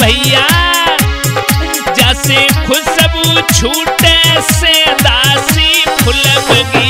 भैया जैसे खुशबू छूटे से दासी फुलम।